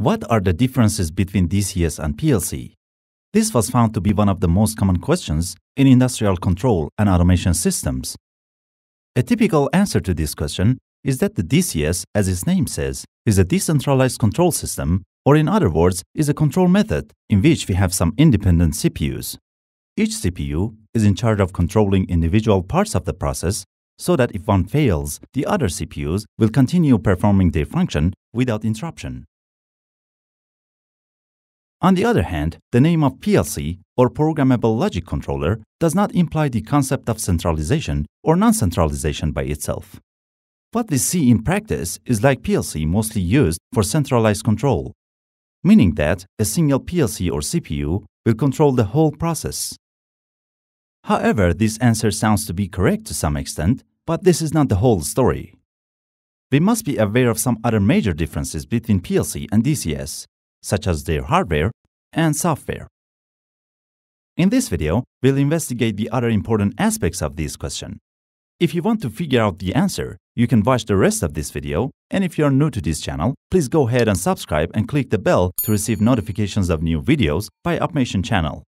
What are the differences between DCS and PLC? This was found to be one of the most common questions in industrial control and automation systems. A typical answer to this question is that the DCS, as its name says, is a decentralized control system, or in other words, is a control method in which we have some independent CPUs. Each CPU is in charge of controlling individual parts of the process so that if one fails, the other CPUs will continue performing their function without interruption. On the other hand, the name of PLC, or Programmable Logic Controller, does not imply the concept of centralization or non-centralization by itself. What we see in practice is like PLC mostly used for centralized control, meaning that a single PLC or CPU will control the whole process. However, this answer sounds to be correct to some extent, but this is not the whole story. We must be aware of some other major differences between PLC and DCS, such as their hardware and software. In this video, we'll investigate the other important aspects of this question. If you want to figure out the answer, you can watch the rest of this video, and if you are new to this channel, please go ahead and subscribe and click the bell to receive notifications of new videos by Upmation channel.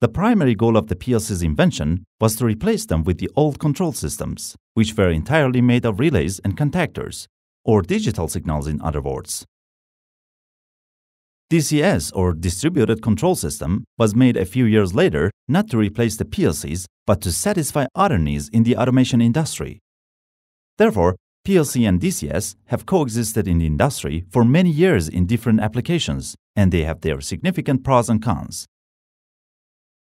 The primary goal of the PLC's invention was to replace them with the old control systems, which were entirely made of relays and contactors, or digital signals in other words. DCS, or Distributed Control System, was made a few years later not to replace the PLCs, but to satisfy other needs in the automation industry. Therefore, PLC and DCS have coexisted in the industry for many years in different applications, and they have their significant pros and cons.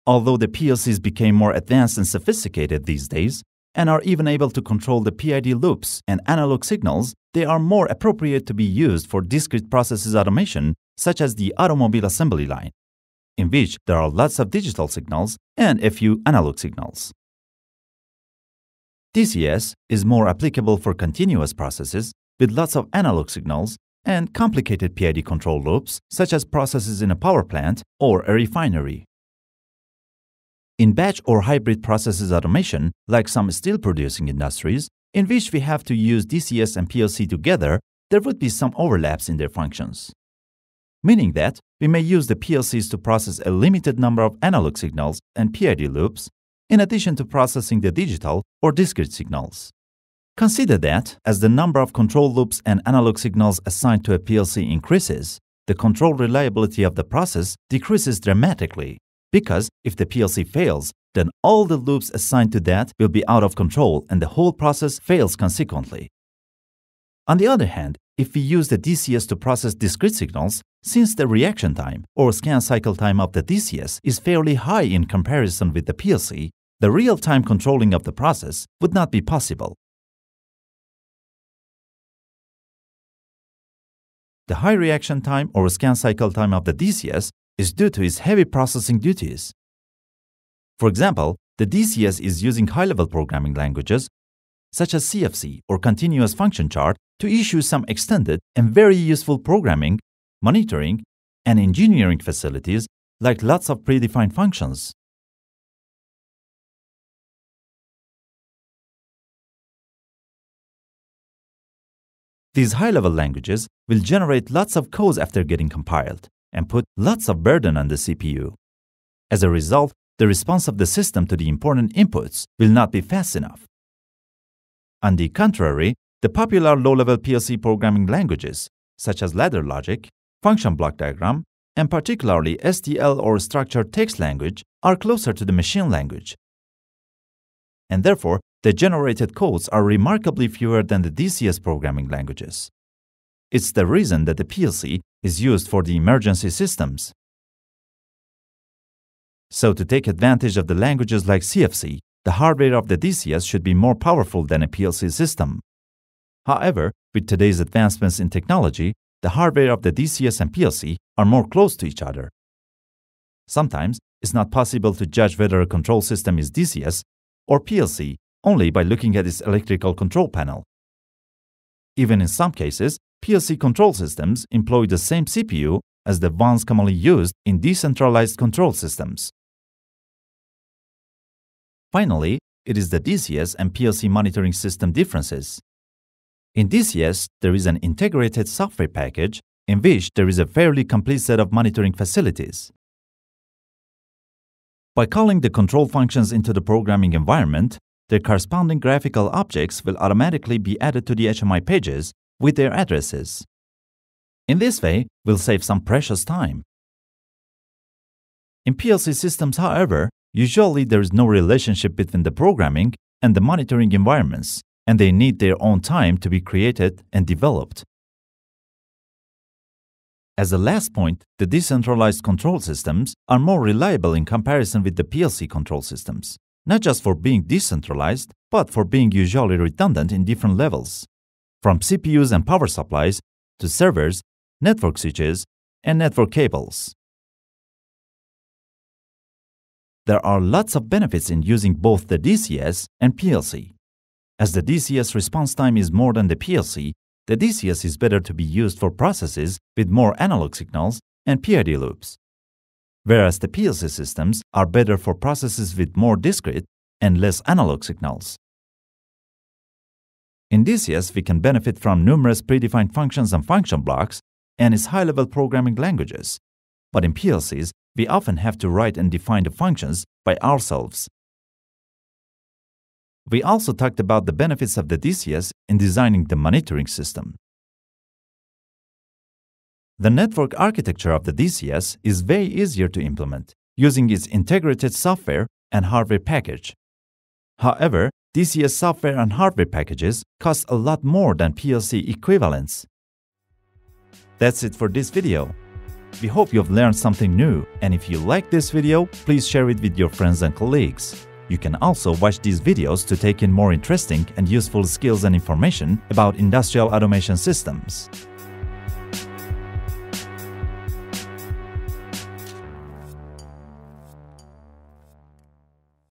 Although the PLCs became more advanced and sophisticated these days, and are even able to control the PID loops and analog signals, they are more appropriate to be used for discrete processes automation, such as the automobile assembly line, in which there are lots of digital signals and a few analog signals. DCS is more applicable for continuous processes with lots of analog signals and complicated PID control loops, such as processes in a power plant or a refinery. In batch or hybrid processes automation, like some steel-producing industries, in which we have to use DCS and PLC together, there would be some overlaps in their functions. Meaning that we may use the PLCs to process a limited number of analog signals and PID loops, in addition to processing the digital or discrete signals. Consider that, as the number of control loops and analog signals assigned to a PLC increases, the control reliability of the process decreases dramatically. Because if the PLC fails, then all the loops assigned to that will be out of control and the whole process fails consequently. On the other hand, if we use the DCS to process discrete signals, since the reaction time or scan cycle time of the DCS is fairly high in comparison with the PLC, the real-time controlling of the process would not be possible. The high reaction time or scan cycle time of the DCS is due to its heavy processing duties. For example, the DCS is using high-level programming languages such as CFC or continuous function chart to issue some extended and very useful programming, monitoring, and engineering facilities like lots of predefined functions. These high-level languages will generate lots of codes after getting compiled and put lots of burden on the CPU. As a result, the response of the system to the important inputs will not be fast enough. On the contrary, the popular low-level PLC programming languages, such as ladder logic, function block diagram, and particularly STL or structured text language, are closer to the machine language. And therefore, the generated codes are remarkably fewer than the DCS programming languages. It's the reason that the PLC is used for the emergency systems. So to take advantage of the languages like CFC, the hardware of the DCS should be more powerful than a PLC system. However, with today's advancements in technology, the hardware of the DCS and PLC are more close to each other. Sometimes, it's not possible to judge whether a control system is DCS or PLC only by looking at its electrical control panel. Even in some cases, PLC control systems employ the same CPU as the ones commonly used in decentralized control systems. Finally, it is the DCS and PLC monitoring system differences. In DCS, there is an integrated software package in which there is a fairly complete set of monitoring facilities. By calling the control functions into the programming environment, their corresponding graphical objects will automatically be added to the HMI pages with their addresses. In this way, we'll save some precious time. In PLC systems, however, usually there is no relationship between the programming and the monitoring environments, and they need their own time to be created and developed. As a last point, the decentralized control systems are more reliable in comparison with the PLC control systems, not just for being decentralized, but for being usually redundant in different levels, from CPUs and power supplies to servers, network switches, and network cables. There are lots of benefits in using both the DCS and PLC. As the DCS response time is more than the PLC, the DCS is better to be used for processes with more analog signals and PID loops, whereas the PLC systems are better for processes with more discrete and less analog signals. In DCS, we can benefit from numerous predefined functions and function blocks and its high-level programming languages, but in PLCs, we often have to write and define the functions by ourselves. We also talked about the benefits of the DCS in designing the monitoring system. The network architecture of the DCS is way easier to implement using its integrated software and hardware package. However, DCS software and hardware packages cost a lot more than PLC equivalents. That's it for this video. We hope you've learned something new, and if you like this video, please share it with your friends and colleagues. You can also watch these videos to take in more interesting and useful skills and information about industrial automation systems.